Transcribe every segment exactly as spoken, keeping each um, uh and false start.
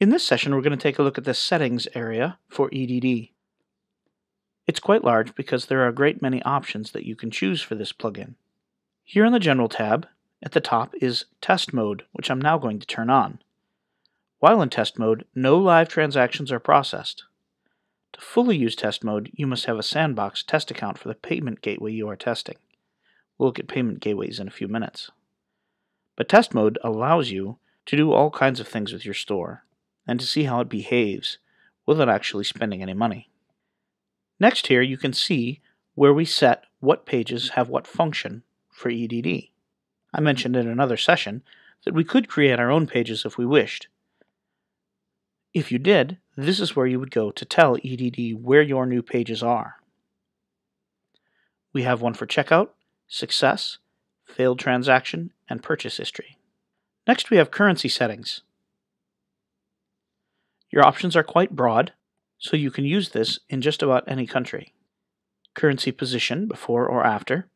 In this session, we're going to take a look at the settings area for E D D. It's quite large because there are a great many options that you can choose for this plugin. Here in the General tab, at the top is Test Mode, which I'm now going to turn on. While in Test Mode, no live transactions are processed. To fully use Test Mode, you must have a Sandbox test account for the payment gateway you are testing. We'll look at payment gateways in a few minutes. But Test Mode allows you to do all kinds of things with your store, and to see how it behaves without actually spending any money. Next here you can see where we set what pages have what function for E D D. I mentioned in another session that we could create our own pages if we wished. If you did, this is where you would go to tell E D D where your new pages are. We have one for checkout, success, failed transaction, and purchase history. Next we have currency settings. Your options are quite broad, so you can use this in just about any country. Currency position before or after,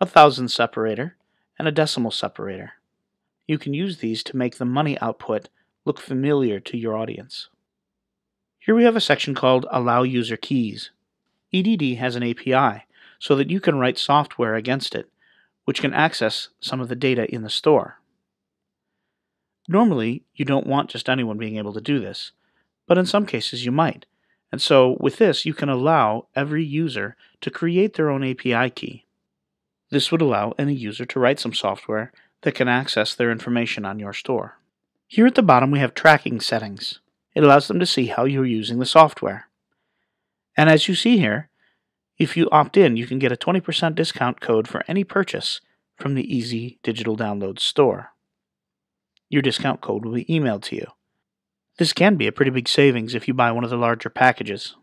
a thousand separator, and a decimal separator. You can use these to make the money output look familiar to your audience. Here we have a section called Allow User Keys. E D D has an A P I so that you can write software against it, which can access some of the data in the store. Normally, you don't want just anyone being able to do this, but in some cases you might. And so with this, you can allow every user to create their own A P I key. This would allow any user to write some software that can access their information on your store. Here at the bottom, we have tracking settings. It allows them to see how you're using the software. And as you see here, if you opt in, you can get a twenty percent discount code for any purchase from the Easy Digital Downloads store. Your discount code will be emailed to you. This can be a pretty big savings if you buy one of the larger packages.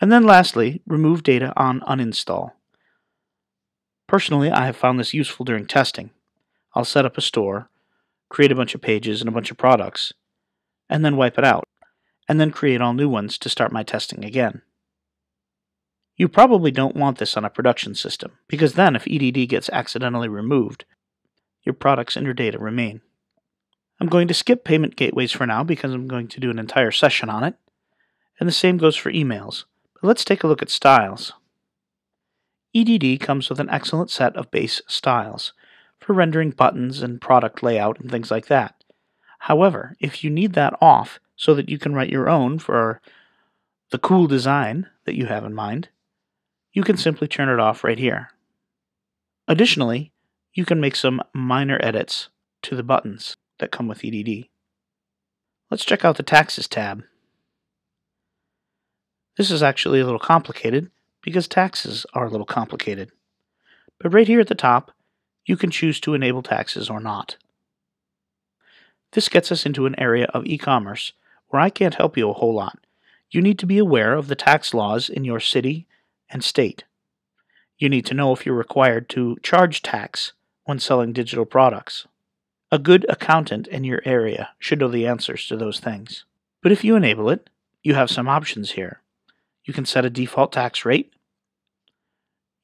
And then lastly, remove data on uninstall. Personally, I have found this useful during testing. I'll set up a store, create a bunch of pages and a bunch of products, and then wipe it out, and then create all new ones to start my testing again. You probably don't want this on a production system, because then if E D D gets accidentally removed, your products and your data remain. I'm going to skip payment gateways for now because I'm going to do an entire session on it. And the same goes for emails. But let's take a look at styles. E D D comes with an excellent set of base styles for rendering buttons and product layout and things like that. However, if you need that off so that you can write your own for the cool design that you have in mind, you can simply turn it off right here. Additionally, you can make some minor edits to the buttons that come with E D D. Let's check out the Taxes tab. This is actually a little complicated because taxes are a little complicated. But right here at the top, you can choose to enable taxes or not. This gets us into an area of e-commerce where I can't help you a whole lot. You need to be aware of the tax laws in your city and state. You need to know if you're required to charge tax when selling digital products. A good accountant in your area should know the answers to those things. But if you enable it, you have some options here. You can set a default tax rate.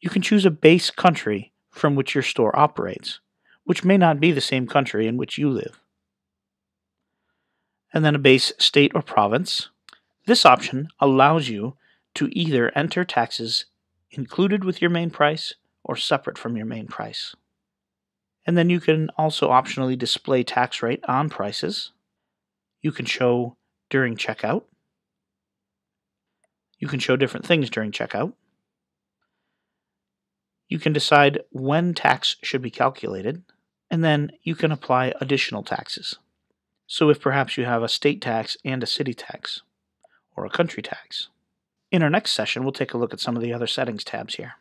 You can choose a base country from which your store operates, which may not be the same country in which you live. And then a base state or province. This option allows you to either enter taxes included with your main price or separate from your main price. And then you can also optionally display tax rate on prices. You can show during checkout. You can show different things during checkout. You can decide when tax should be calculated, and then you can apply additional taxes. So if perhaps you have a state tax and a city tax, or a country tax. In our next session, we'll take a look at some of the other settings tabs here.